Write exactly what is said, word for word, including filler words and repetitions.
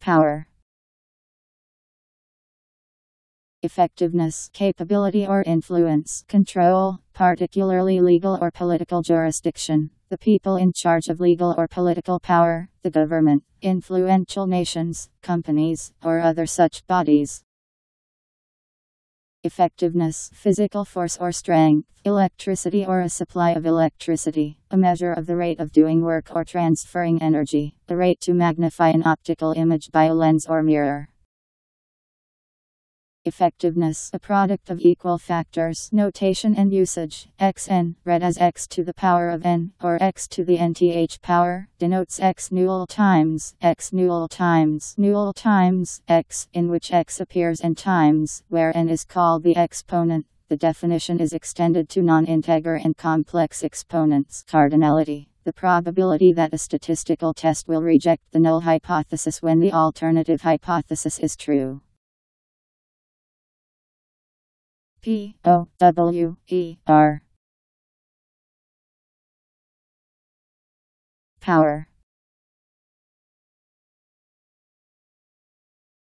power, effectiveness, capability or influence, control, particularly legal or political jurisdiction, the people in charge of legal or political power, the government, influential nations, companies, or other such bodies. Effectiveness, physical force or strength, electricity or a supply of electricity, a measure of the rate of doing work or transferring energy, the rate to magnify an optical image by a lens or mirror. Effectiveness, a product of equal factors, notation and usage, xn, read as x to the power of n, or x to the nth power, denotes x null times, x null times, null times, x, in which x appears n times, where n is called the exponent. The definition is extended to non-integer and complex exponents. Cardinality, the probability that a statistical test will reject the null hypothesis when the alternative hypothesis is true. P O W E R Power